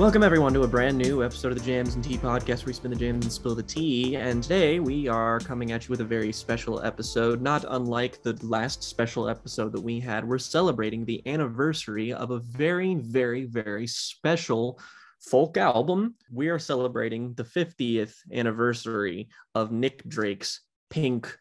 Welcome everyone to a brand new episode of the Jams and Tea podcast, where we spin the jams and spill the tea. And today we are coming at you with a very special episode, not unlike the last special episode that we had. We're celebrating the anniversary of a very, very, very special folk album. We are celebrating the 50th anniversary of Nick Drake's Pink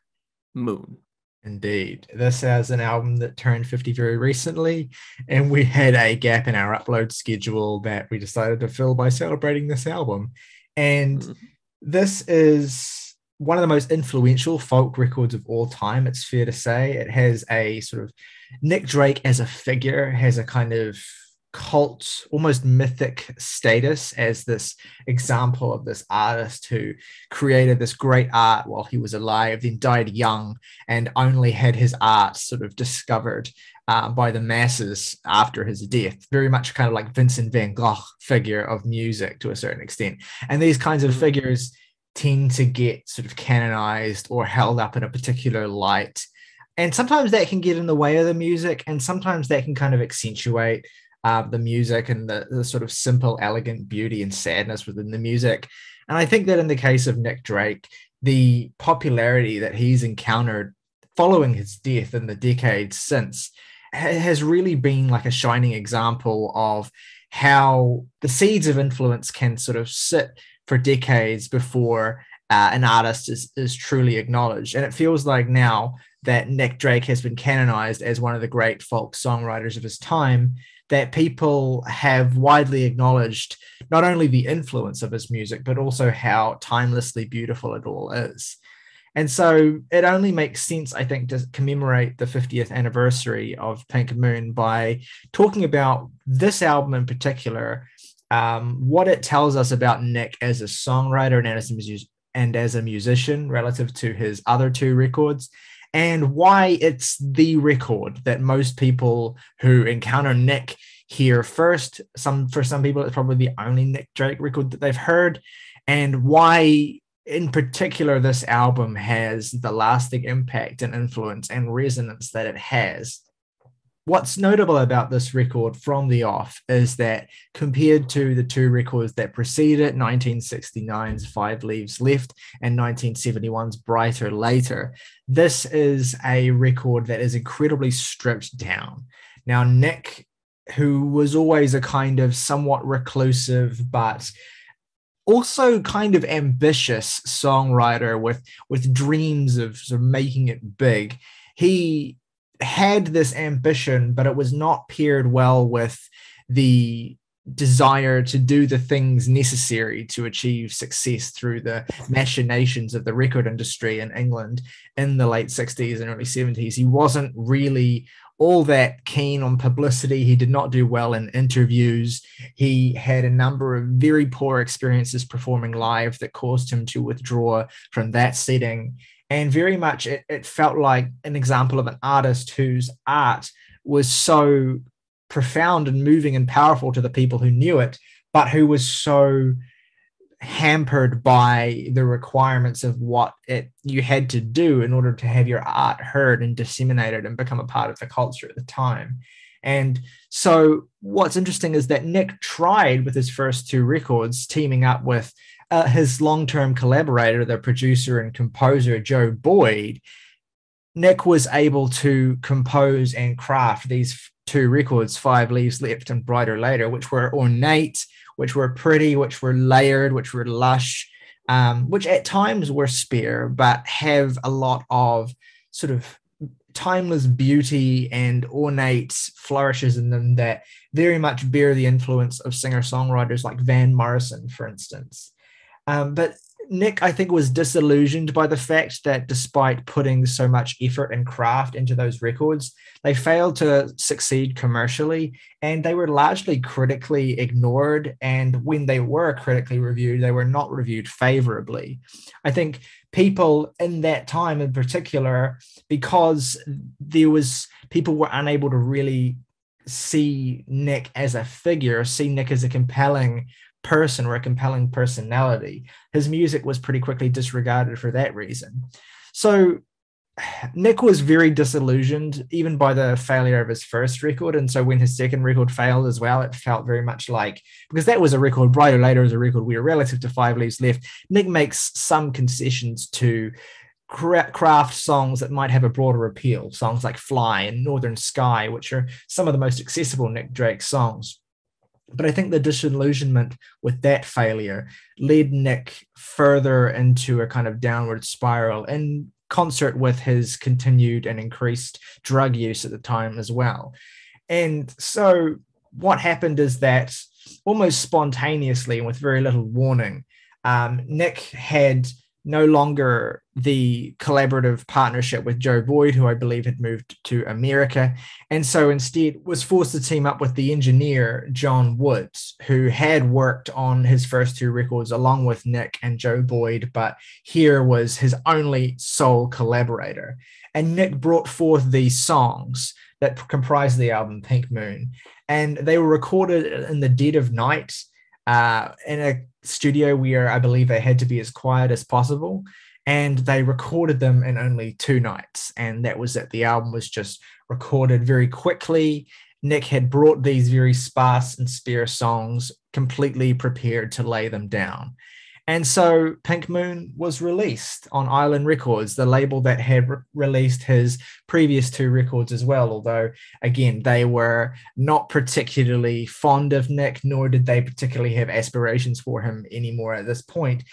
Moon. Indeed. This is an album that turned 50 very recently, and we had a gap in our upload schedule that we decided to fill by celebrating this album. And This is one of the most influential folk records of all time, it's fair to say. It has a sort of Nick Drake as a figure, has a kind of cult, almost mythic status as this example of this artist who created this great art while he was alive, then died young, and only had his art sort of discovered by the masses after his death. Very much kind of like Vincent van Gogh figure of music to a certain extent. And these kinds of figures tend to get sort of canonized or held up in a particular light. And sometimes that can get in the way of the music, and sometimes that can kind of accentuate the music and the sort of simple, elegant beauty and sadness within the music. And I think that in the case of Nick Drake, the popularity that he's encountered following his death in the decades since has really been like a shining example of how the seeds of influence can sort of sit for decades before an artist is truly acknowledged. And it feels like now that Nick Drake has been canonized as one of the great folk songwriters of his time, that people have widely acknowledged not only the influence of his music, but also how timelessly beautiful it all is. And so it only makes sense, I think, to commemorate the 50th anniversary of Pink Moon by talking about this album in particular, what it tells us about Nick as a songwriter and as a musician relative to his other two records, and why it's the record that most people who encounter Nick hear first. For some people, it's probably the only Nick Drake record that they've heard. And why, in particular, this album has the lasting impact and influence and resonance that it has. What's notable about this record from the off is that compared to the two records that preceded it, 1969's Five Leaves Left and 1971's Bryter Layter, this is a record that is incredibly stripped down. Now, Nick, who was always a kind of somewhat reclusive but also kind of ambitious songwriter with dreams of sort of making it big, he had this ambition, but it was not paired well with the desire to do the things necessary to achieve success through the machinations of the record industry in England in the late 60s and early 70s. He wasn't really all that keen on publicity. He did not do well in interviews. He had a number of very poor experiences performing live that caused him to withdraw from that setting. And very much it felt like an example of an artist whose art was so profound and moving and powerful to the people who knew it, but who was so hampered by the requirements of what you had to do in order to have your art heard and disseminated and become a part of the culture at the time. And so what's interesting is that Nick tried with his first two records, teaming up with his long-term collaborator, the producer and composer Joe Boyd. Nick was able to compose and craft these two records, Five Leaves Left and Bryter Layter, which were ornate, which were pretty, which were layered, which were lush, which at times were spare, but have a lot of sort of timeless beauty and ornate flourishes in them that very much bear the influence of singer-songwriters like Van Morrison, for instance. But Nick, I think, was disillusioned by the fact that despite putting so much effort and craft into those records, they failed to succeed commercially, and they were largely critically ignored. And when they were critically reviewed, they were not reviewed favorably. I think people in that time in particular, because people were unable to really see Nick as a figure, see Nick as a compelling person or a compelling personality, his music was pretty quickly disregarded for that reason. So Nick was very disillusioned even by the failure of his first record, and so when his second record failed as well, it felt very much like, because that was a record, Bryter Layter is a record where, relative to Five Leaves Left, Nick makes some concessions to craft songs that might have a broader appeal, songs like Fly and Northern Sky, which are some of the most accessible Nick Drake songs. But I think the disillusionment with that failure led Nick further into a kind of downward spiral, and concert with his continued and increased drug use at the time as well. And so what happened is that almost spontaneously and with very little warning, Nick had no longer the collaborative partnership with Joe Boyd, who I believe had moved to America, and so instead was forced to team up with the engineer John Woods, who had worked on his first two records along with Nick and Joe Boyd, but here was his only sole collaborator. And Nick brought forth these songs that comprised the album Pink Moon, and they were recorded in the dead of night in a studio where I believe they had to be as quiet as possible, and they recorded them in only 2 nights, and that was it. The album was just recorded very quickly. Nick had brought these very sparse and spare songs completely prepared to lay them down, and so Pink Moon was released on Island Records, the label that had released his previous 2 records as well, although, again, they were not particularly fond of Nick, nor did they particularly have aspirations for him anymore at this point.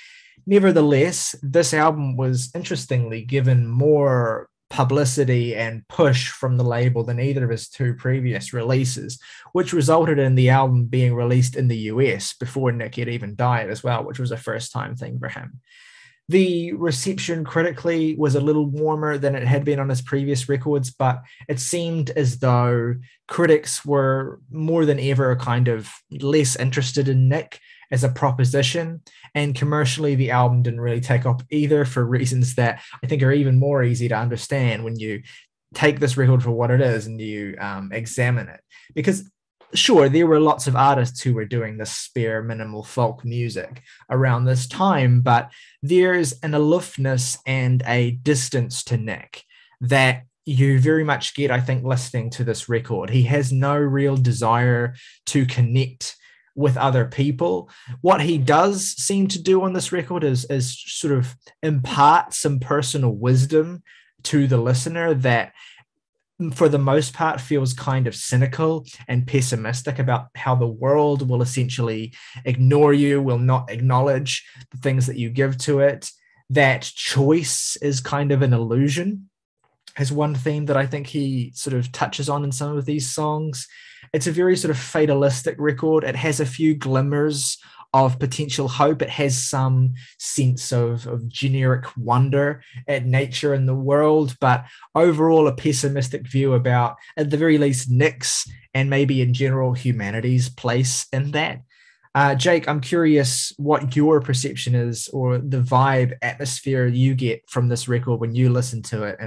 Nevertheless, this album was interestingly given more publicity and push from the label than either of his 2 previous releases, which resulted in the album being released in the US before Nick had even died as well, which was a first time thing for him. The reception critically was a little warmer than it had been on his previous records, but it seemed as though critics were more than ever kind of less interested in Nick as a proposition, and commercially the album didn't really take off either, for reasons that I think are even more easy to understand when you take this record for what it is and you examine it. Because sure, there were lots of artists who were doing this spare minimal folk music around this time, but there's an aloofness and a distance to Nick that you very much get, I think, listening to this record. He has no real desire to connect with other people. What he does seem to do on this record is sort of impart some personal wisdom to the listener that for the most part feels kind of cynical and pessimistic about how the world will essentially ignore you, will not acknowledge the things that you give to it, that choice is kind of an illusion, is one theme that I think he sort of touches on in some of these songs. It's a very sort of fatalistic record. It has a few glimmers of potential hope. It has some sense of generic wonder at nature and the world, but overall a pessimistic view about, at the very least, Nick's and maybe in general humanity's place in that. Jake, I'm curious what your perception is, or the vibe, atmosphere you get from this record when you listen to it,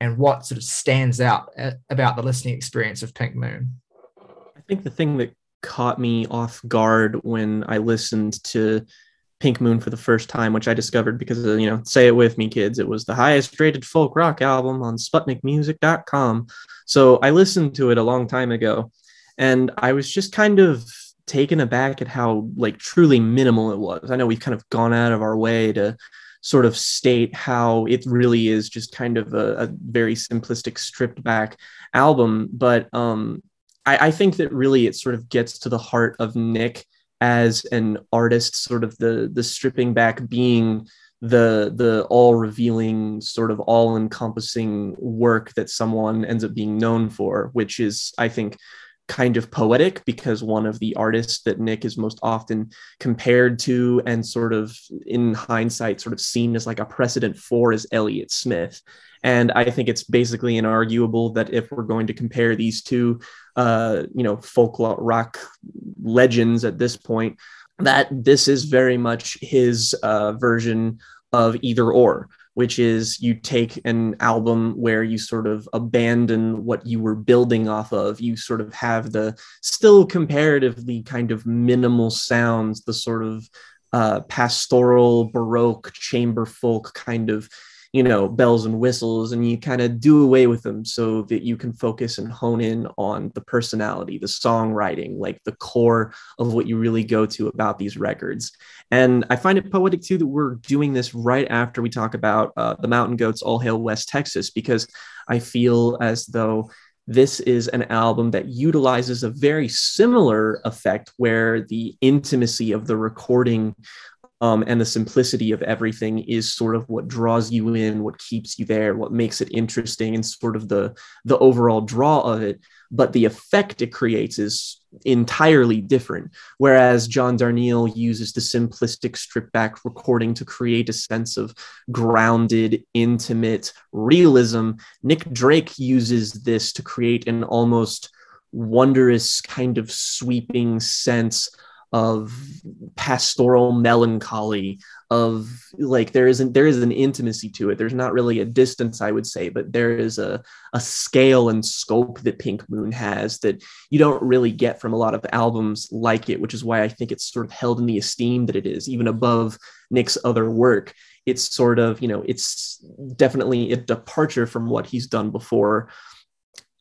and what sort of stands out about the listening experience of Pink Moon. I think the thing that caught me off guard when I listened to Pink Moon for the first time, which I discovered because of, you know, say it with me, kids, it was the highest rated folk rock album on Sputnikmusic.com. So I listened to it a long time ago, and I was just kind of taken aback at how, like, truly minimal it was. I know we've kind of gone out of our way to sort of state how it really is just kind of a very simplistic, stripped back album, but I think that really it sort of gets to the heart of Nick as an artist, sort of the stripping back being the all-revealing, sort of all-encompassing work that someone ends up being known for, which is, I think, kind of poetic, because one of the artists that Nick is most often compared to and sort of in hindsight sort of seen as like a precedent for is Elliott Smith. And I think it's basically inarguable that if we're going to compare these two, you know, folk rock legends at this point, that this is very much his version of either or, which is you take an album where you sort of abandon what you were building off of. You sort of have the still comparatively kind of minimal sounds, the sort of pastoral, baroque, chamber folk kind of you know, bells and whistles, and you kind of do away with them so that you can focus and hone in on the personality, the songwriting, like the core of what you really go to about these records. And I find it poetic too that we're doing this right after we talk about The Mountain Goats, All Hail West Texas, because I feel as though this is an album that utilizes a very similar effect where the intimacy of the recording and the simplicity of everything is sort of what draws you in, what keeps you there, what makes it interesting, and sort of the overall draw of it. But the effect it creates is entirely different. Whereas John Darnielle uses the simplistic stripped back recording to create a sense of grounded, intimate realism, Nick Drake uses this to create an almost wondrous kind of sweeping sense of pastoral melancholy, of like there is an intimacy to it. There's not really a distance, I would say, but there is a scale and scope that Pink Moon has that you don't really get from a lot of albums like it, which is why I think it's sort of held in the esteem that it is, even above Nick's other work. It's sort of, you know, it's definitely a departure from what he's done before.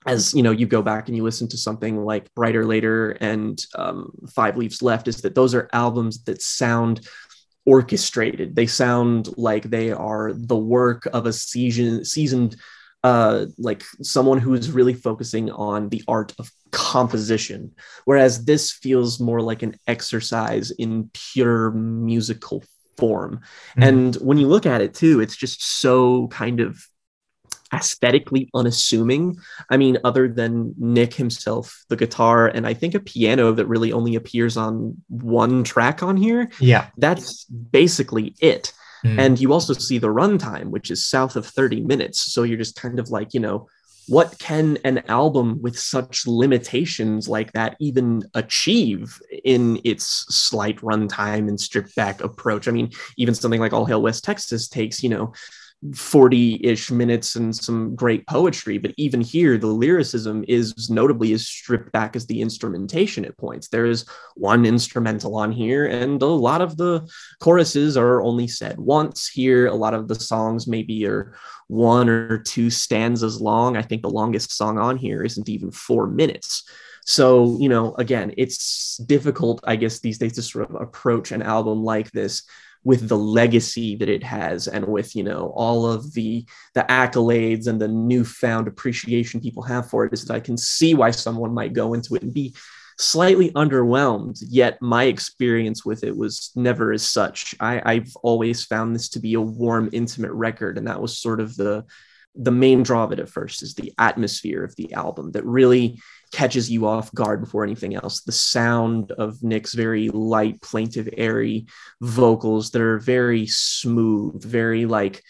As you know, you go back and you listen to something like Bryter Layter and Five Leaves Left, is that those are albums that sound orchestrated. They sound like they are the work of a seasoned like someone who is really focusing on the art of composition, whereas this feels more like an exercise in pure musical form. Mm-hmm. And when you look at it too, it's just so kind of aesthetically unassuming. I mean, other than Nick himself, the guitar, and I think a piano that really only appears on one track on here. Yeah. That's basically it. Mm. And you also see the runtime, which is south of 30 minutes. So you're just kind of like, you know, what can an album with such limitations like that even achieve in its slight runtime and stripped back approach? I mean, even something like All Hail West Texas takes, you know, 40-ish minutes and some great poetry, but even here the lyricism is notably as stripped back as the instrumentation at points. There is one instrumental on here, and a lot of the choruses are only said once here. A lot of the songs maybe are one or two stanzas long. I think the longest song on here isn't even 4 minutes. So, you know, again, it's difficult, I guess, these days to sort of approach an album like this with the legacy that it has, and with, you know, all of the accolades and the newfound appreciation people have for it, is that I can see why someone might go into it and be slightly underwhelmed. Yet my experience with it was never as such. I've always found this to be a warm, intimate record, and that was sort of the main draw of it at first, is the atmosphere of the album that really catches you off guard before anything else. The sound of Nick's very light, plaintive, airy vocals that are very smooth, very like,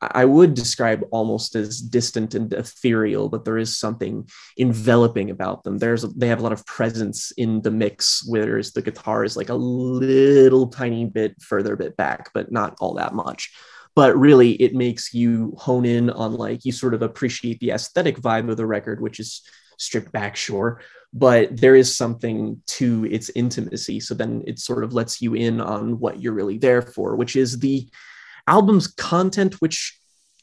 I would describe almost as distant and ethereal, but there is something enveloping about them. They have a lot of presence in the mix, whereas the guitar is like a little tiny bit further bit back, but not all that much. But really, it makes you hone in on, like, you sort of appreciate the aesthetic vibe of the record, which is stripped back, sure, but there is something to its intimacy. So then it sort of lets you in on what you're really there for, which is the album's content, which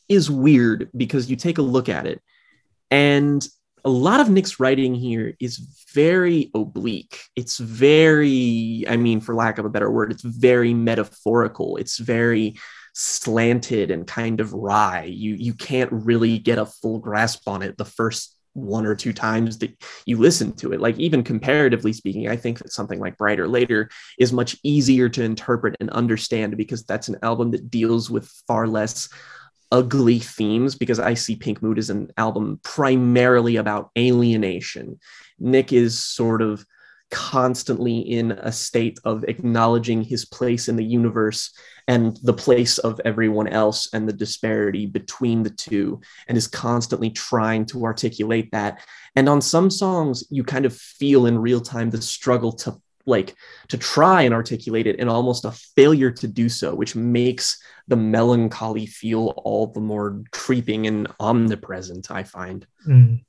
is weird because you take a look at it, and a lot of Nick's writing here is very oblique. It's very, I mean, for lack of a better word, it's very metaphorical. It's very slanted and kind of wry. You can't really get a full grasp on it the first one or two times that you listen to it. Like, even comparatively speaking, I think that something like Bryter Layter is much easier to interpret and understand, because that's an album that deals with far less ugly themes, because I see Pink Moon as an album primarily about alienation. Nick is sort of constantly in a state of acknowledging his place in the universe and the place of everyone else and the disparity between the two, and is constantly trying to articulate that. And on some songs, you kind of feel in real time the struggle to try and articulate it, and almost a failure to do so, which makes the melancholy feel all the more creeping and omnipresent, I find. Mm.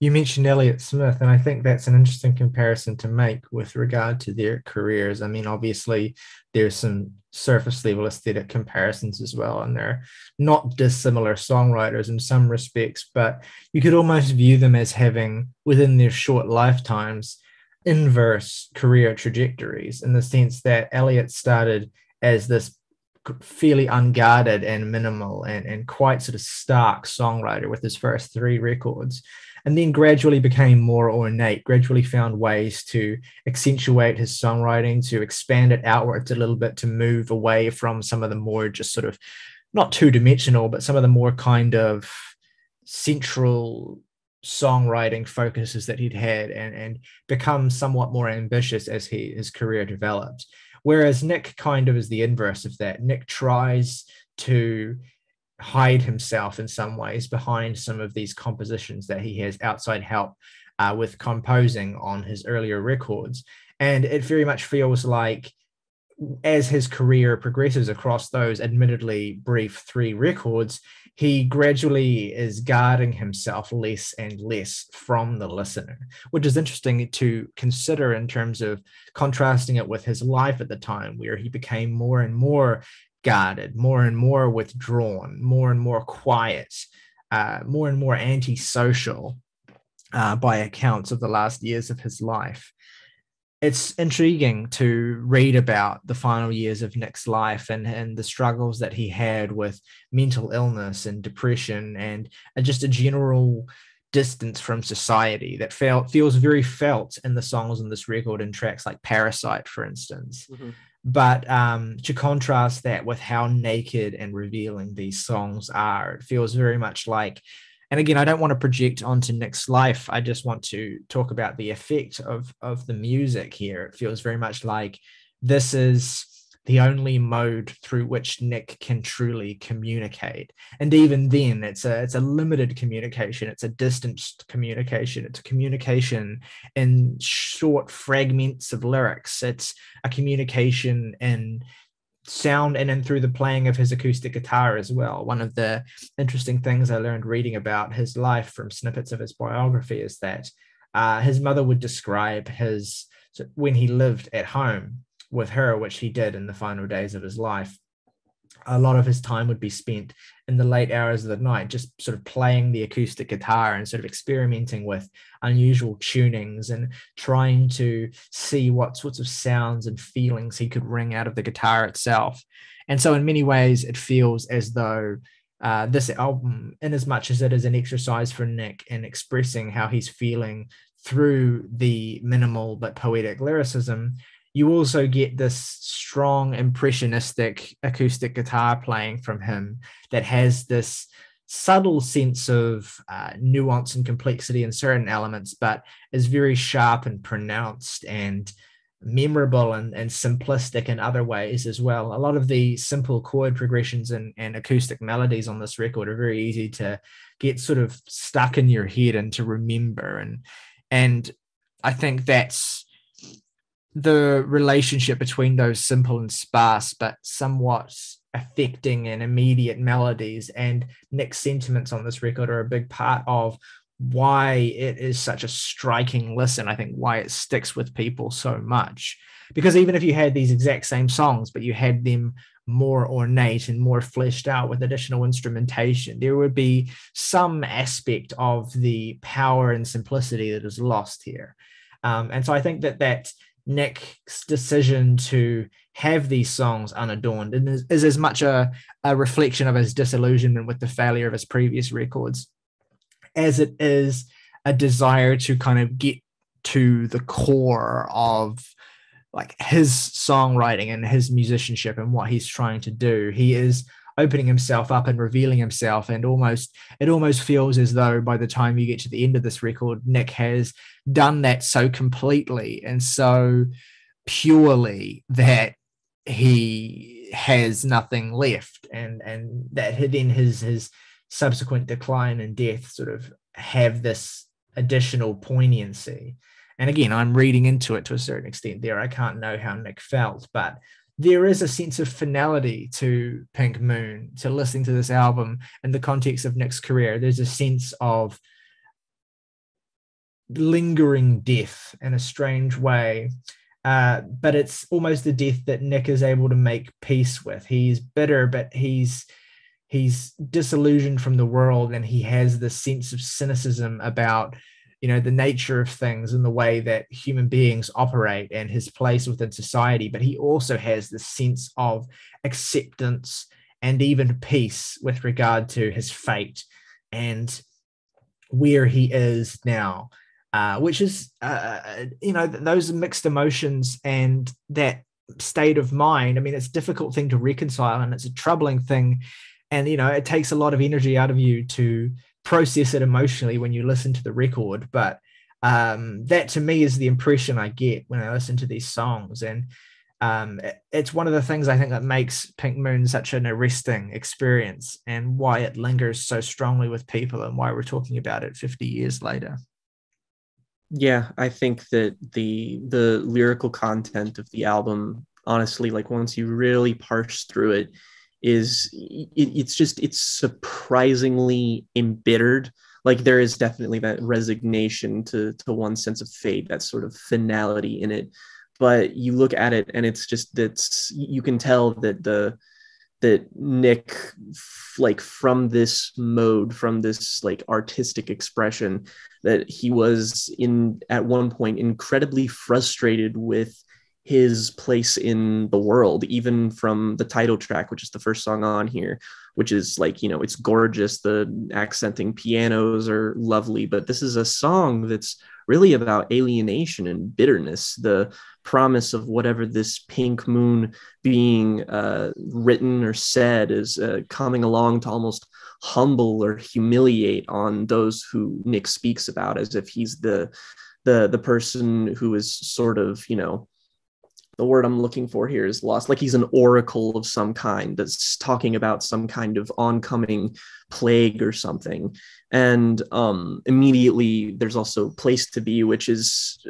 You mentioned Elliott Smith, and I think that's an interesting comparison to make with regard to their careers. I mean, obviously, there's some surface level aesthetic comparisons as well, and they're not dissimilar songwriters in some respects, but you could almost view them as having, within their short lifetimes, inverse career trajectories, in the sense that Elliott started as this fairly unguarded and minimal and quite sort of stark songwriter with his first three records, and then gradually became more ornate, gradually found ways to accentuate his songwriting, to expand it outwards a little bit, to move away from some of the more just sort of, not two-dimensional, but some of the more kind of central songwriting focuses that he'd had, and become somewhat more ambitious as his career developed. Whereas Nick kind of is the inverse of that. Nick tries to hide himself in some ways behind some of these compositions that he has outside help with composing on his earlier records. And it very much feels like as his career progresses across those admittedly brief three records, he gradually is guarding himself less and less from the listener, which is interesting to consider in terms of contrasting it with his life at the time, where he became more and more guarded, more and more withdrawn, more and more quiet, more and more antisocial by accounts of the last years of his life. It's intriguing to read about the final years of Nick's life and the struggles that he had with mental illness and depression and just a general distance from society that feels very felt in the songs on this record and tracks like Parasite, for instance. Mm-hmm. But to contrast that with how naked and revealing these songs are, it feels very much like, and again, I don't want to project onto Nick's life. I just want to talk about the effect of the music here. It feels very much like this is the only mode through which Nick can truly communicate. And even then, it's a limited communication. It's a distanced communication. It's a communication in short fragments of lyrics. It's a communication in sound and then through the playing of his acoustic guitar as well. One of the interesting things I learned reading about his life from snippets of his biography is that his mother would describe when he lived at home with her, which he did in the final days of his life, a lot of his time would be spent in the late hours of the night, just sort of playing the acoustic guitar and sort of experimenting with unusual tunings and trying to see what sorts of sounds and feelings he could wring out of the guitar itself. And so in many ways, it feels as though this album, in as much as it is an exercise for Nick in expressing how he's feeling through the minimal but poetic lyricism, you also get this strong impressionistic acoustic guitar playing from him that has this subtle sense of nuance and complexity in certain elements, but is very sharp and pronounced and memorable and simplistic in other ways as well. A lot of the simple chord progressions and acoustic melodies on this record are very easy to get sort of stuck in your head and to remember. And I think that's the relationship between those simple and sparse but somewhat affecting and immediate melodies and Nick's sentiments on this record are a big part of why it is such a striking listen. I think why it sticks with people so much, because even if you had these exact same songs but you had them more ornate and more fleshed out with additional instrumentation, there would be some aspect of the power and simplicity that is lost here. And so I think that Nick's decision to have these songs unadorned and is as much a reflection of his disillusionment with the failure of his previous records as it is a desire to kind of get to the core of like his songwriting and his musicianship and what he's trying to do. He is opening himself up and revealing himself, and it almost feels as though by the time you get to the end of this record, Nick has done that so completely and so purely that he has nothing left, and that then his subsequent decline and death sort of have this additional poignancy. And again, I'm reading into it to a certain extent there. I can't know how Nick felt, but there is a sense of finality to Pink Moon, to listening to this album in the context of Nick's career. There's a sense of lingering death in a strange way. But it's almost a death that Nick is able to make peace with. He's bitter, but he's disillusioned from the world, and he has this sense of cynicism about, you know, the nature of things and the way that human beings operate and his place within society. But he also has this sense of acceptance and even peace with regard to his fate and where he is now, which is, you know, those mixed emotions and that state of mind. I mean, it's a difficult thing to reconcile, and it's a troubling thing. And, you know, it takes a lot of energy out of you to process it emotionally when you listen to the record. But that to me is the impression I get when I listen to these songs. And it's one of the things I think that makes Pink Moon such an arresting experience, and why it lingers so strongly with people, and why we're talking about it 50 years later. Yeah, I think that the lyrical content of the album, honestly, like once you really parse through it, it's surprisingly embittered. Like there is definitely that resignation to one's sense of fate, that sort of finality in it. But you look at it and it's just, that's, you can tell that that Nick, like from this mode, from this like artistic expression, that he was in at one point incredibly frustrated with his place in the world, even from the title track, which is the first song on here, which is like, you know, it's gorgeous. The accenting pianos are lovely, but this is a song that's really about alienation and bitterness, the promise of whatever this pink moon being written or said is coming along to almost humble or humiliate on those who Nick speaks about, as if he's the person who is sort of, you know, the word I'm looking for here is lost. Like he's an oracle of some kind that's talking about some kind of oncoming plague or something. And immediately there's also Place to Be, which is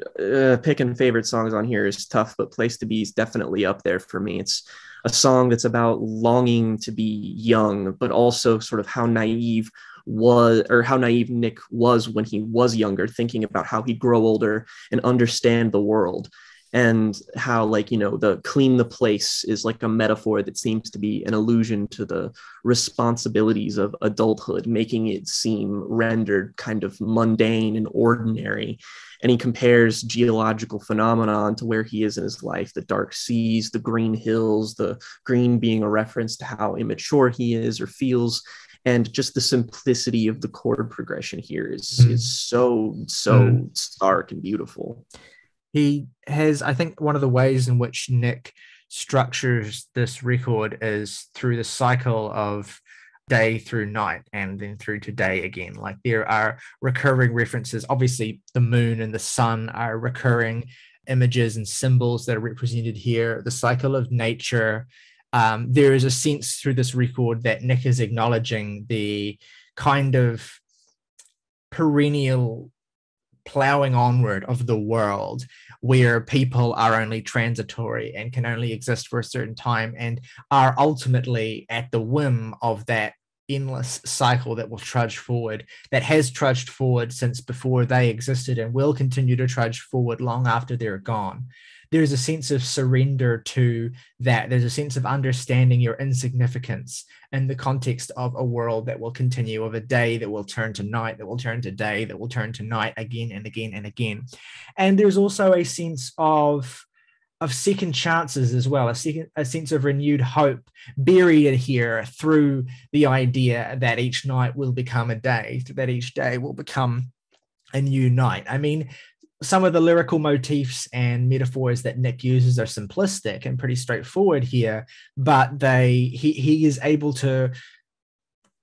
picking favorite songs on here is tough, but Place to Be is definitely up there for me. It's a song that's about longing to be young, but also sort of how naive Nick was when he was younger, thinking about how he'd grow older and understand the world. And how, like, you know, the clean the place is like a metaphor that seems to be an allusion to the responsibilities of adulthood, making it seem rendered kind of mundane and ordinary. And he compares geological phenomenon to where he is in his life, the dark seas, the green hills, the green being a reference to how immature he is or feels. And just the simplicity of the chord progression here is so stark and beautiful. He has, I think, one of the ways in which Nick structures this record is through the cycle of day through night and then through to day again. Like there are recurring references. Obviously, the moon and the sun are recurring images and symbols that are represented here. The cycle of nature. There is a sense through this record that Nick is acknowledging the kind of perennial plowing onward of the world, where people are only transitory and can only exist for a certain time and are ultimately at the whim of that endless cycle that will trudge forward, that has trudged forward since before they existed and will continue to trudge forward long after they're gone. There's a sense of surrender to that. There's a sense of understanding your insignificance in the context of a world that will continue, of a day that will turn to night, that will turn to day, that will turn to night again and again and again. And there's also a sense of second chances as well, a sense of renewed hope buried here through the idea that each night will become a day, that each day will become a new night. I mean, some of the lyrical motifs and metaphors that Nick uses are simplistic and pretty straightforward here, but he is able to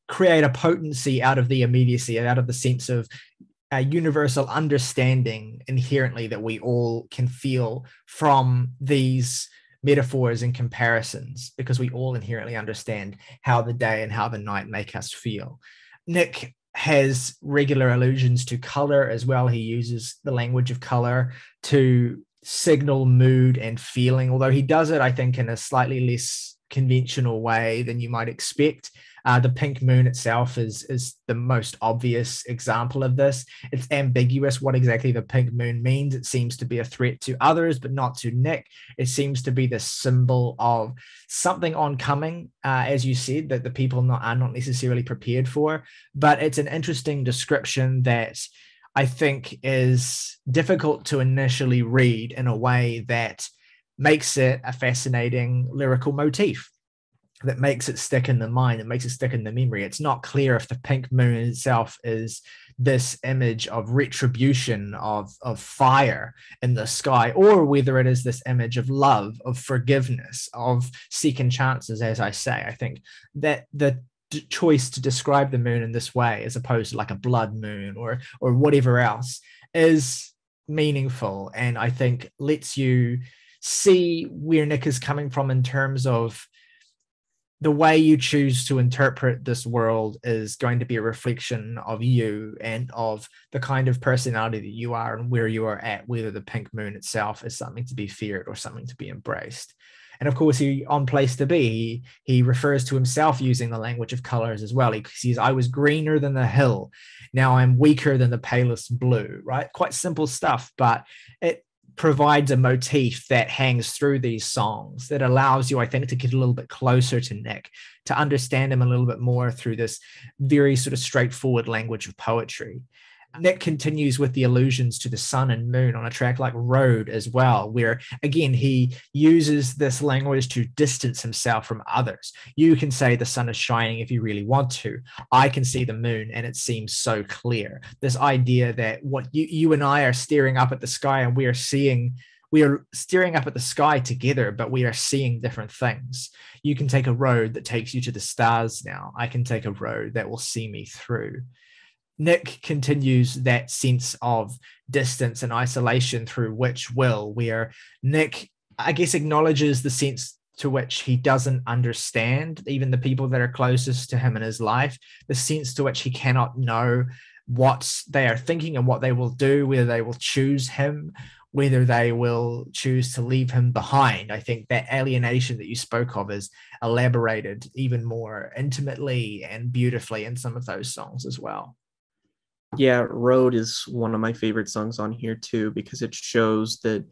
create a potency out of the immediacy, out of the sense of a universal understanding inherently that we all can feel from these metaphors and comparisons, because we all inherently understand how the day and how the night make us feel. Nick has regular allusions to color as well. He uses the language of color to signal mood and feeling, although he does it, I think, in a slightly less conventional way than you might expect. The Pink Moon itself is the most obvious example of this. It's ambiguous what exactly the Pink Moon means. It seems to be a threat to others, but not to Nick. It seems to be the symbol of something oncoming, as you said, that the people are not necessarily prepared for. But it's an interesting description that I think is difficult to initially read in a way that makes it a fascinating lyrical motif, that makes it stick in the mind, that makes it stick in the memory. It's not clear if the Pink Moon itself is this image of retribution, of fire in the sky, or whether it is this image of love, of forgiveness, of second chances, as I say. I think that the choice to describe the moon in this way, as opposed to like a blood moon or whatever else, is meaningful, and I think lets you see where Nick is coming from in terms of the way you choose to interpret this world is going to be a reflection of you and of the kind of personality that you are and where you are at, whether the Pink Moon itself is something to be feared or something to be embraced. And of course, he, on Place to Be, he refers to himself using the language of colors as well. He says, I was greener than the hill. Now I'm weaker than the palest blue, right? Quite simple stuff, but it provides a motif that hangs through these songs that allows you, I think, to get a little bit closer to Nick, to understand him a little bit more through this very sort of straightforward language of poetry. Nick continues with the allusions to the sun and moon on a track like Road as well, where, again, he uses this language to distance himself from others. You can say the sun is shining if you really want to. I can see the moon and it seems so clear. This idea that what you and I are staring up at the sky, and we are staring up at the sky together, but we are seeing different things. You can take a road that takes you to the stars now. I can take a road that will see me through. Nick continues that sense of distance and isolation through Which Will, where Nick, I guess, acknowledges the sense to which he doesn't understand even the people that are closest to him in his life, the sense to which he cannot know what they are thinking and what they will do, whether they will choose him, whether they will choose to leave him behind. I think that alienation that you spoke of is elaborated even more intimately and beautifully in some of those songs as well. Yeah, Road is one of my favorite songs on here too, because it shows that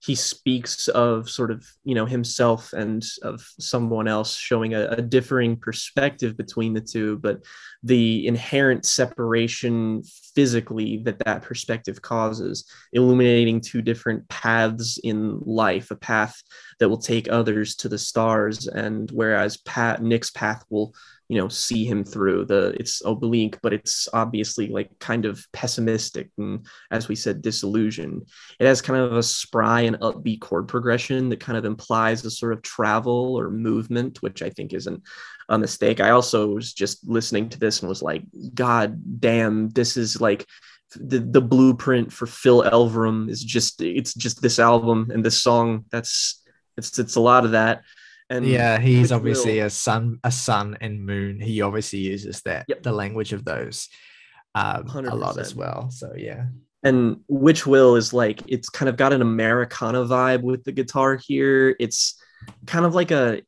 he speaks of sort of, you know, himself and of someone else, showing a differing perspective between the two, but the inherent separation physically that perspective causes, illuminating two different paths in life, a path that will take others to the stars, and whereas Nick's path will, you know, see him through. It's oblique, but it's obviously like kind of pessimistic and, as we said, disillusioned. It has kind of a spry and upbeat chord progression that kind of implies a sort of travel or movement, which I think isn't a mistake. I also was just listening to this and was like, God damn, this is like the blueprint for Phil Elverum. It's just this album and this song. It's a lot of that. And yeah, he's obviously a sun and moon. He obviously uses that, yep, the language of those a lot as well. So yeah. And Which Will is like, it's kind of got an Americana vibe with the guitar here. It's kind of like a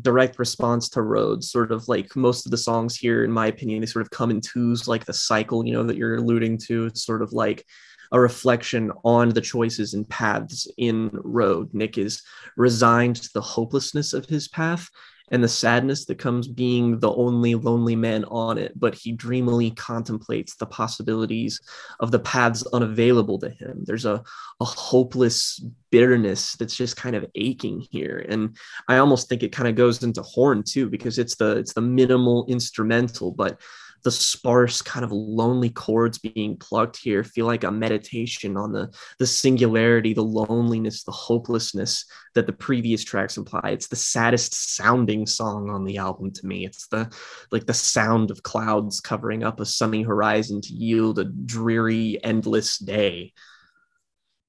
direct response to Road, sort of like most of the songs here, in my opinion, they sort of come in twos, like the cycle, you know, that you're alluding to. It's sort of like a reflection on the choices and paths in Road. Nick is resigned to the hopelessness of his path and the sadness that comes being the only lonely man on it, but he dreamily contemplates the possibilities of the paths unavailable to him. There's a hopeless bitterness that's just kind of aching here. And I almost think it kind of goes into horn too, because it's the minimal instrumental, but the sparse kind of lonely chords being plucked here feel like a meditation on the singularity, the loneliness, the hopelessness that the previous tracks imply. It's the saddest sounding song on the album to me. It's the sound of clouds covering up a sunny horizon to yield a dreary, endless day.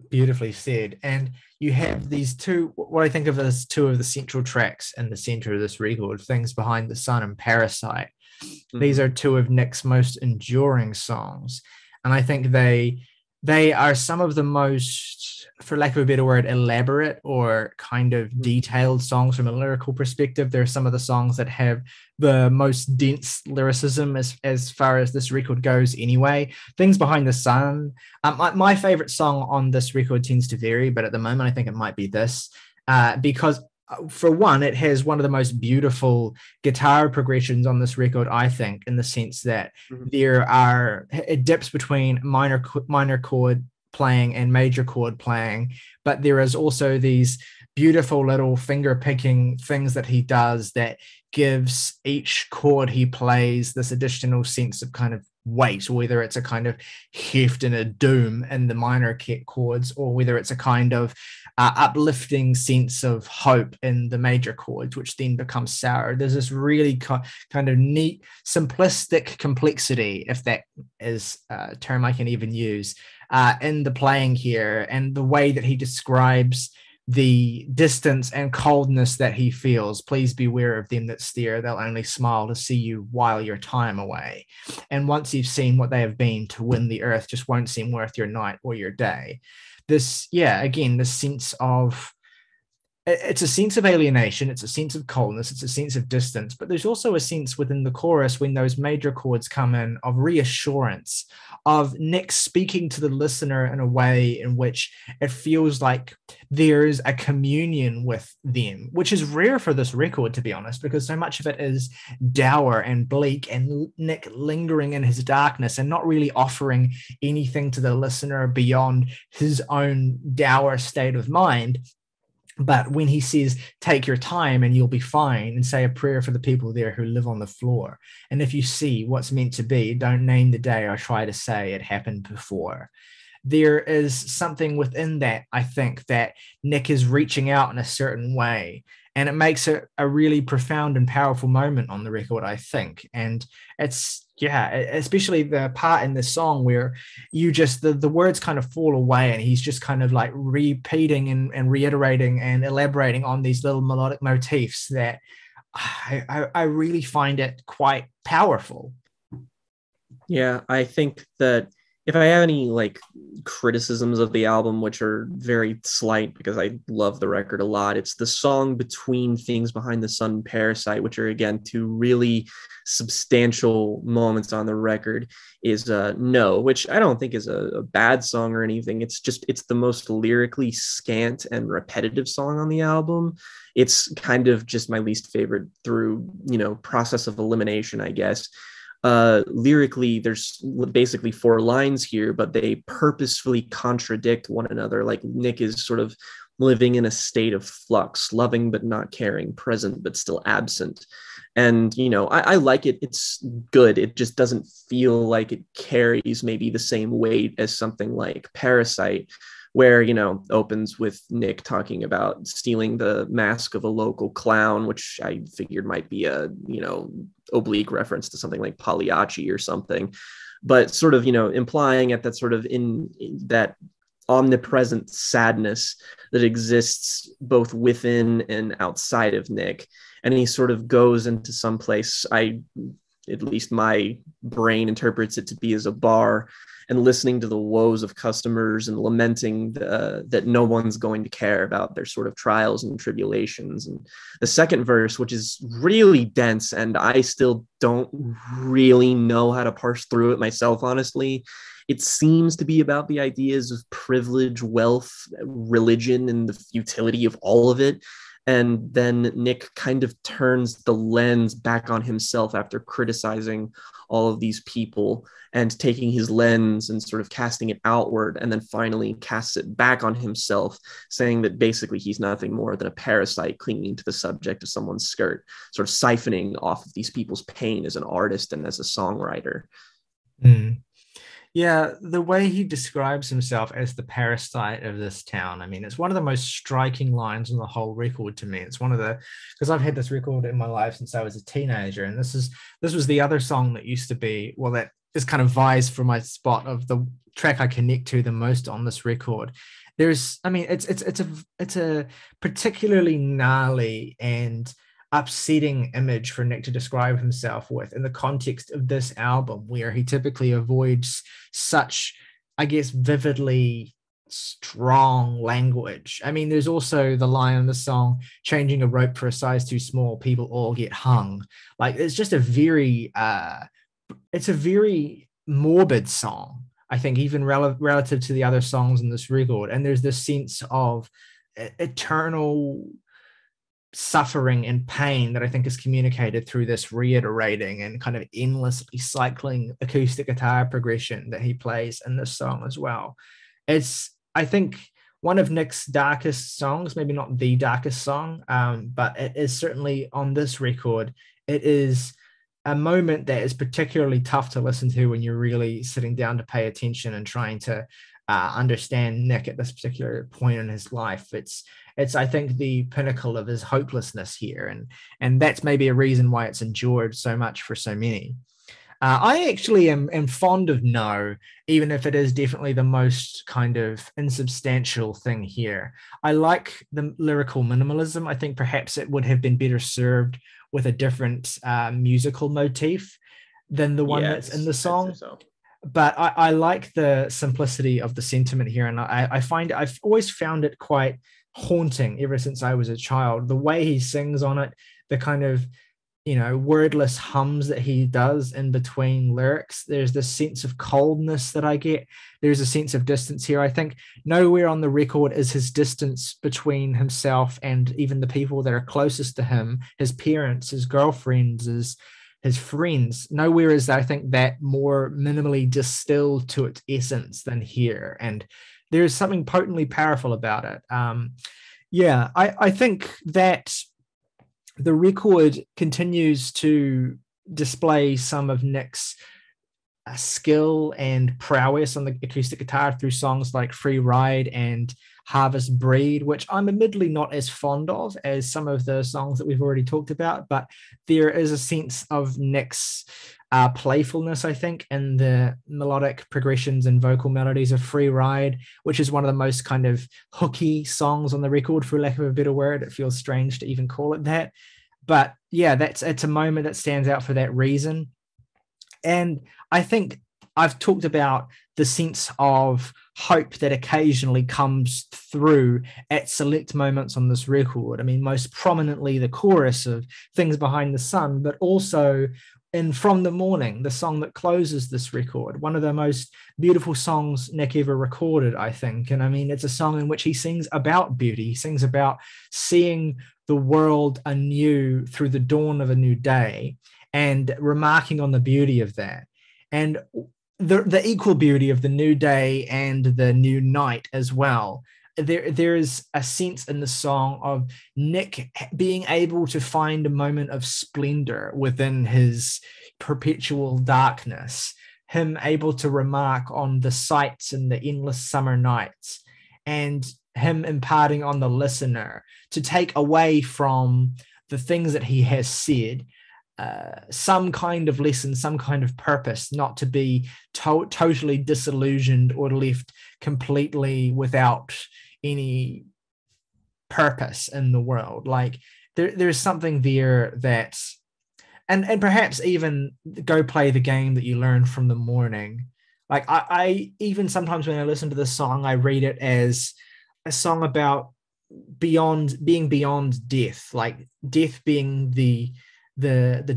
Beautifully said. And you have these two, what I think of as two of the central tracks in the center of this record, Things Behind the Sun and Parasite. These are two of Nick's most enduring songs, and I think they They are some of the most, for lack of a better word, elaborate or kind of detailed songs from a lyrical perspective. They're some of the songs that have the most dense lyricism as far as this record goes anyway. Things Behind the Sun. My favorite song on this record tends to vary, but at the moment I think it might be this, because for one, it has one of the most beautiful guitar progressions on this record, I think, in the sense that it dips between minor chord playing and major chord playing, but there is also these beautiful little finger picking things that he does that gives each chord he plays this additional sense of kind of weight, whether it's a kind of heft and a doom in the minor chords, or whether it's a kind of uplifting sense of hope in the major chords, which then becomes sour. There's this really kind of neat, simplistic complexity, if that is a term I can even use, in the playing here, and the way that he describes the distance and coldness that he feels. Please beware of them that stare, they'll only smile to see you while your time away, and once you've seen what they have been to win the earth, just won't seem worth your night or your day. This, again, the sense of, it's a sense of alienation, it's a sense of coldness, it's a sense of distance, but there's also a sense within the chorus when those major chords come in of reassurance, of Nick speaking to the listener in a way in which it feels like there is a communion with them, which is rare for this record, to be honest, because so much of it is dour and bleak and Nick lingering in his darkness and not really offering anything to the listener beyond his own dour state of mind. But when he says, take your time and you'll be fine, and say a prayer for the people there who live on the floor, and if you see what's meant to be, don't name the day or try to say it happened before. There is something within that, I think, that Nick is reaching out in a certain way, and it makes it a really profound and powerful moment on the record, I think. And it's, especially the part in this song where you just, the words kind of fall away and he's just kind of like repeating and reiterating and elaborating on these little melodic motifs that I really find it quite powerful. Yeah, I think that if I have any criticisms of the album, which are very slight because I love the record a lot, it's the song between Things Behind the Sun and Parasite, which are, again, two really substantial moments on the record, is No, which I don't think is a bad song or anything. It's just, it's the most lyrically scant and repetitive song on the album. It's kind of just my least favorite through, process of elimination, I guess. Lyrically, there's basically four lines here, but they purposefully contradict one another. Nick is sort of living in a state of flux, loving but not caring, present but still absent. And, I like it. It's good. It just doesn't feel like it carries maybe the same weight as something like Parasite, where, opens with Nick talking about stealing the mask of a local clown, which I figured might be a, oblique reference to something like Pagliacci or something, but sort of, implying at that sort of in that omnipresent sadness that exists both within and outside of Nick. And he sort of goes into some place, at least my brain interprets it to be as a bar, and listening to the woes of customers and lamenting that no one's going to care about their sort of trials and tribulations. And the second verse, which is really dense, and I still don't really know how to parse through it myself, honestly. It seems to be about the ideas of privilege, wealth, religion, and the futility of all of it. And then Nick kind of turns the lens back on himself after criticizing all of these people and taking his lens and sort of casting it outward, and then finally casts it back on himself, saying that basically he's nothing more than a parasite clinging to the subject of someone's skirt, sort of siphoning off of these people's pain as an artist and as a songwriter. Mm. Yeah, the way he describes himself as the parasite of this town, I mean, it's one of the most striking lines on the whole record to me. It's one of the, because I've had this record in my life since I was a teenager, and this was the other song that used to be, well, that just kind of vies for my spot of the track I connect to the most on this record. There's, I mean, it's a particularly gnarly and upsetting image for Nick to describe himself with in the context of this album, where he typically avoids such I guess, vividly strong language. I mean, there's also the line in the song, changing a rope for a size too small, people all get hung. Like, it's just a very, it's a very morbid song, I think, even relative to the other songs in this record. And there's this sense of eternal suffering and pain that I think is communicated through this reiterating and kind of endlessly cycling acoustic guitar progression that he plays in this song as well. It's, I think, one of Nick's darkest songs, maybe not the darkest song, but it is certainly on this record. It is a moment that is particularly tough to listen to when you're really sitting down to pay attention and trying to understand Nick at this particular point in his life. It's I think, the pinnacle of his hopelessness here. And that's maybe a reason why it's endured so much for so many. I actually am fond of No, even if it is definitely the most kind of insubstantial thing here. I like the lyrical minimalism. I think perhaps it would have been better served with a different musical motif than the one that's in the song. So. But I like the simplicity of the sentiment here. And I've always found it quite haunting ever since I was a child. The way he sings on it, the kind of, you know, wordless hums that he does in between lyrics. There's this sense of coldness that I get. There's a sense of distance here. I think nowhere on the record is his distance between himself and even the people that are closest to him, his parents, his girlfriends, his friends. Nowhere is, I think, that more minimally distilled to its essence than here. And there is something potently powerful about it. I think that the record continues to display some of Nick's skill and prowess on the acoustic guitar through songs like Free Ride and Harvest Breed, which I'm admittedly not as fond of as some of the songs that we've already talked about, but there is a sense of Nick's playfulness, I think, in the melodic progressions and vocal melodies of Free Ride, which is one of the most kind of hooky songs on the record, for lack of a better word. It feels strange to even call it that. But yeah, it's a moment that stands out for that reason. And I think I've talked about the sense of hope that occasionally comes through at select moments on this record. I mean, most prominently the chorus of Things Behind the Sun, but also in From the Morning, the song that closes this record, one of the most beautiful songs Nick ever recorded, I think. And I mean, it's a song in which he sings about beauty. He sings about seeing the world anew through the dawn of a new day and remarking on the beauty of that. And the equal beauty of the new day and the new night as well. There is a sense in the song of Nick being able to find a moment of splendor within his perpetual darkness, him able to remark on the sights and the endless summer nights, and him imparting on the listener to take away from the things that he has said some kind of lesson, some kind of purpose, not to be totally disillusioned or left completely without any purpose in the world. Like there's something there that, and perhaps even go play the game that you learned from the morning. Like I even sometimes when I listen to this song, I read it as a song about being beyond death, like death being the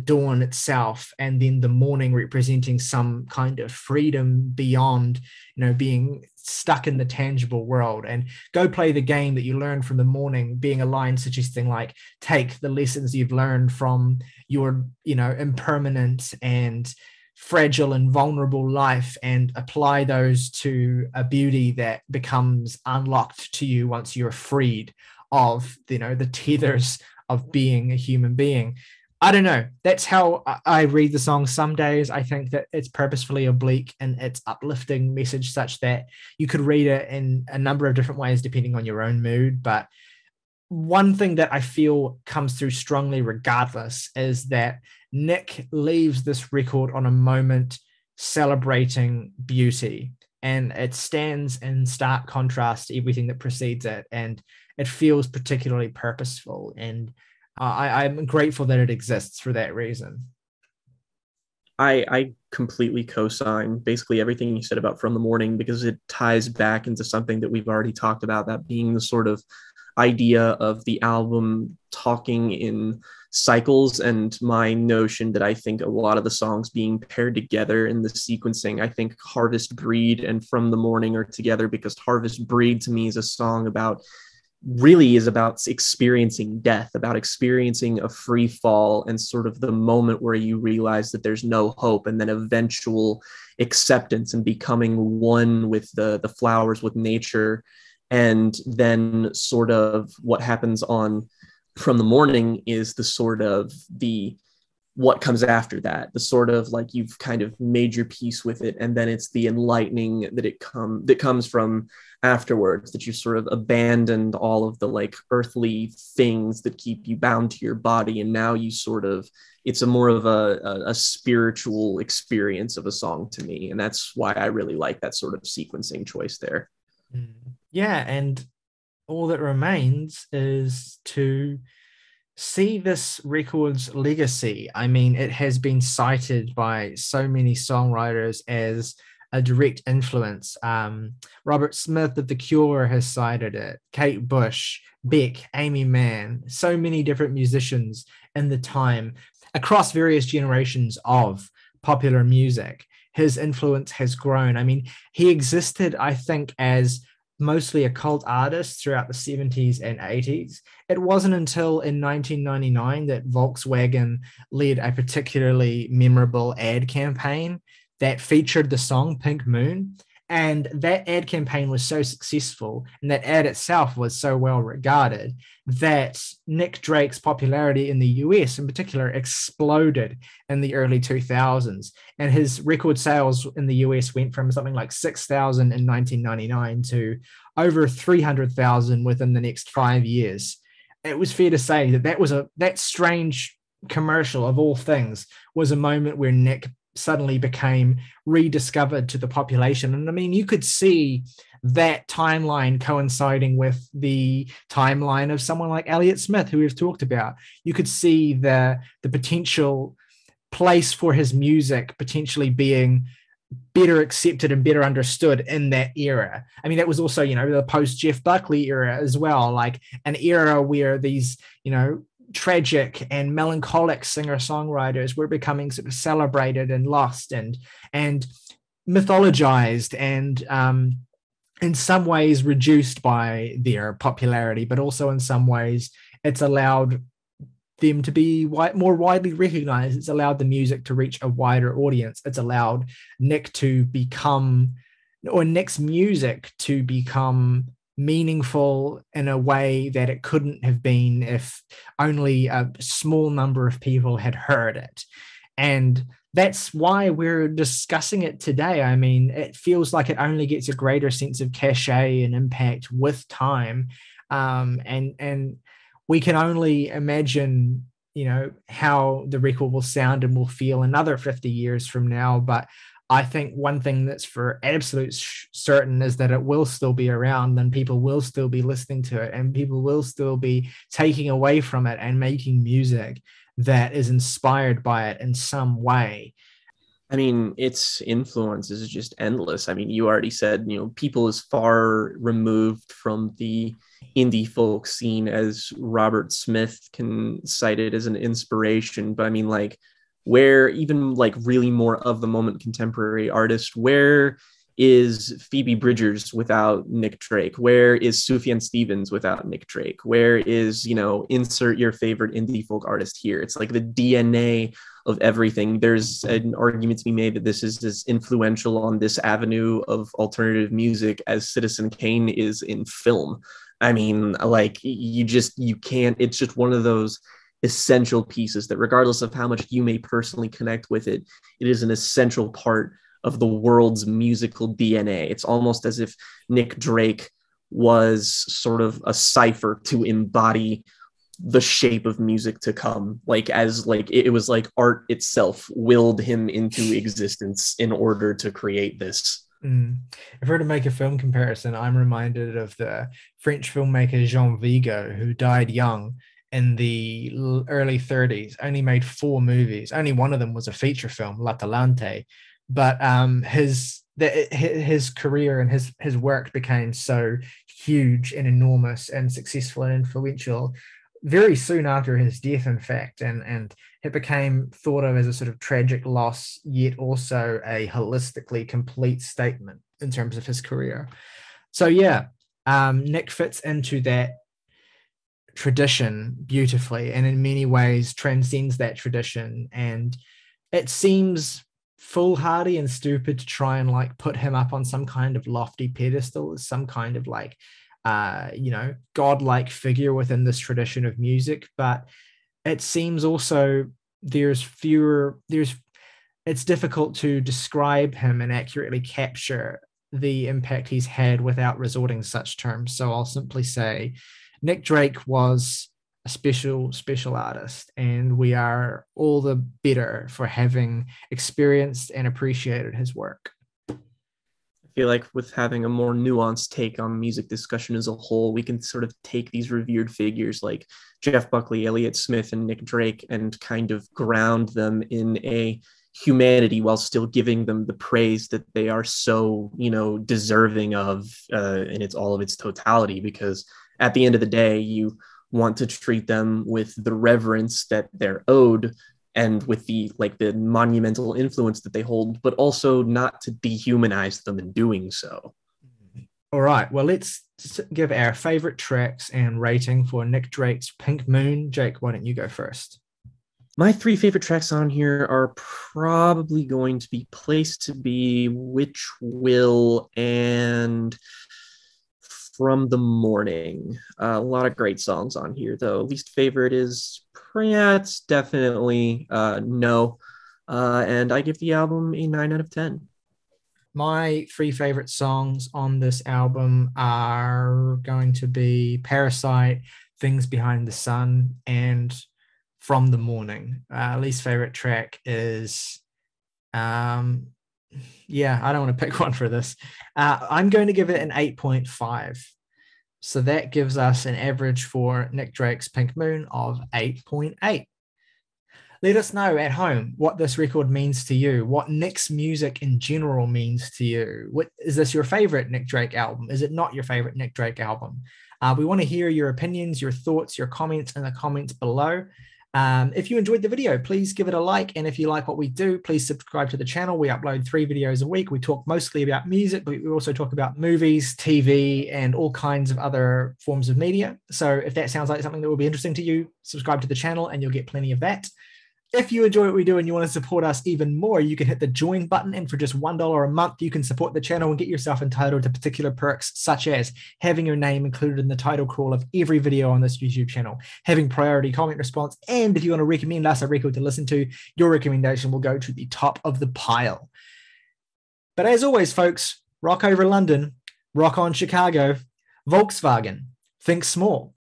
dawn itself, and then the morning representing some kind of freedom beyond, you know, being stuck in the tangible world. And go play the game that you learned from the morning being a line suggesting, like, take the lessons you've learned from your, you know, impermanent and fragile and vulnerable life and apply those to a beauty that becomes unlocked to you once you're freed of, you know, the tethers of being a human being. I don't know. That's how I read the song some days. I think that it's purposefully oblique and it's uplifting message such that you could read it in a number of different ways depending on your own mood. But one thing that I feel comes through strongly regardless is that Nick leaves this record on a moment celebrating beauty, and it stands in stark contrast to everything that precedes it, and it feels particularly purposeful, and I'm grateful that it exists for that reason. I completely co-sign basically everything you said about From the Morning, because it ties back into something that we've already talked about, that being the sort of idea of the album talking in cycles, and my notion that I think a lot of the songs being paired together in the sequencing. I think Harvest Breed and From the Morning are together, because Harvest Breed to me is a song about, really is about experiencing death, about experiencing a free fall and sort of the moment where you realize that there's no hope, and then eventual acceptance and becoming one with the flowers, with nature. And then sort of what happens on From the Morning is the sort of the what comes after that, the sort of like you've kind of made your peace with it, and then it's the enlightening that comes from afterwards, that you've sort of abandoned all of the like earthly things that keep you bound to your body, and now you sort of, it's a more of a spiritual experience of a song to me, and that's why I really like that sort of sequencing choice there. Yeah, and all that remains is to see this record's legacy. I mean, it has been cited by so many songwriters as a direct influence. Robert Smith of The Cure has cited it, Kate Bush, Beck, Amy Mann, so many different musicians in the time across various generations of popular music. His influence has grown. I mean, he existed, I think, as mostly a cult artist throughout the 70s and 80s. It wasn't until in 1999 that Volkswagen led a particularly memorable ad campaign that featured the song Pink Moon. And that ad campaign was so successful, and that ad itself was so well regarded, that Nick Drake's popularity in the US in particular exploded in the early 2000s. And his record sales in the US went from something like 6,000 in 1999 to over 300,000 within the next 5 years. It was fair to say that that was that strange commercial of all things was a moment where Nick suddenly became rediscovered to the population. And I mean, you could see that timeline coinciding with the timeline of someone like Elliott Smith, who we've talked about. You could see the potential place for his music potentially being better accepted and better understood in that era. I mean, that was also, you know, the post Jeff Buckley era as well, like an era where these, you know, tragic and melancholic singer-songwriters were becoming sort of celebrated and lost and mythologized and in some ways reduced by their popularity, but also in some ways it's allowed them to be more widely recognized. It's allowed the music to reach a wider audience. It's allowed Nick to become, or Nick's music to become, meaningful in a way that it couldn't have been if only a small number of people had heard it. And that's why we're discussing it today. I mean, it feels like it only gets a greater sense of cachet and impact with time. And we can only imagine, you know, how the record will sound and will feel another 50 years from now. But I think one thing that's for absolute certain is that it will still be around, and people will still be listening to it, and people will still be taking away from it and making music that is inspired by it in some way. I mean, its influence is just endless. I mean, you already said, you know, people as far removed from the indie folk scene as Robert Smith can cite it as an inspiration. But I mean, like, where even like really more of the moment contemporary artist, where is Phoebe Bridgers without Nick Drake? Where is Sufjan Stevens without Nick Drake? Where is, you know, insert your favorite indie folk artist here? It's like the DNA of everything. There's an argument to be made that this is as influential on this avenue of alternative music as Citizen Kane is in film. I mean, like, you can't, it's just one of those essential pieces that regardless of how much you may personally connect with it, it is an essential part of the world's musical DNA. It's almost as if Nick Drake was sort of a cipher to embody the shape of music to come, like as like it was like art itself willed him into existence in order to create this. If we were to make a film comparison, I'm reminded of the French filmmaker Jean Vigo, who died young in the early 30s, only made 4 movies. Only one of them was a feature film, L'Atalante. But his career and his work became so huge and enormous and successful and influential very soon after his death, in fact, and it became thought of as a sort of tragic loss, yet also a holistically complete statement in terms of his career. So yeah, Nick fits into that tradition beautifully, and in many ways transcends that tradition. And it seems foolhardy and stupid to try and like put him up on some kind of lofty pedestal, some kind of like you know, godlike figure within this tradition of music. But it seems also it's difficult to describe him and accurately capture the impact he's had without resorting to such terms. So I'll simply say Nick Drake was a special artist, and we are all the better for having experienced and appreciated his work. Feel like with having a more nuanced take on music discussion as a whole, we can sort of take these revered figures like Jeff Buckley, Elliott Smith, and Nick Drake and kind of ground them in a humanity while still giving them the praise that they are so, you know, deserving of in its totality. Because at the end of the day, you want to treat them with the reverence that they're owed, and with the monumental influence that they hold, but also not to dehumanize them in doing so. All right, well, let's give our favorite tracks and rating for Nick Drake's Pink Moon. Jake, why don't you go first? My 3 favorite tracks on here are probably going to be Place to Be, Which Will, and From the Morning. A lot of great songs on here, though. Least favorite is, it's definitely No. And I give the album a 9 out of 10. My 3 favorite songs on this album are going to be Parasite, Things Behind the Sun, and From the Morning. Least favorite track is... I don't want to pick one for this. I'm going to give it an 8.5. So that gives us an average for Nick Drake's Pink Moon of 8.8. Let us know at home what this record means to you, what Nick's music in general means to you. Is this your favorite Nick Drake album? Is it not your favorite Nick Drake album? We want to hear your opinions, your thoughts, your comments in the comments below. If you enjoyed the video, please give it a like. And if you like what we do, please subscribe to the channel. We upload 3 videos a week. We talk mostly about music, but we also talk about movies, TV, and all kinds of other forms of media. So if that sounds like something that will be interesting to you, subscribe to the channel and you'll get plenty of that. If you enjoy what we do and you want to support us even more, you can hit the join button, and for just $1 a month, you can support the channel and get yourself entitled to particular perks, such as having your name included in the title crawl of every video on this YouTube channel, having priority comment response, and if you want to recommend us a record to listen to, your recommendation will go to the top of the pile. But as always, folks, rock over London, rock on Chicago, Volkswagen, think small,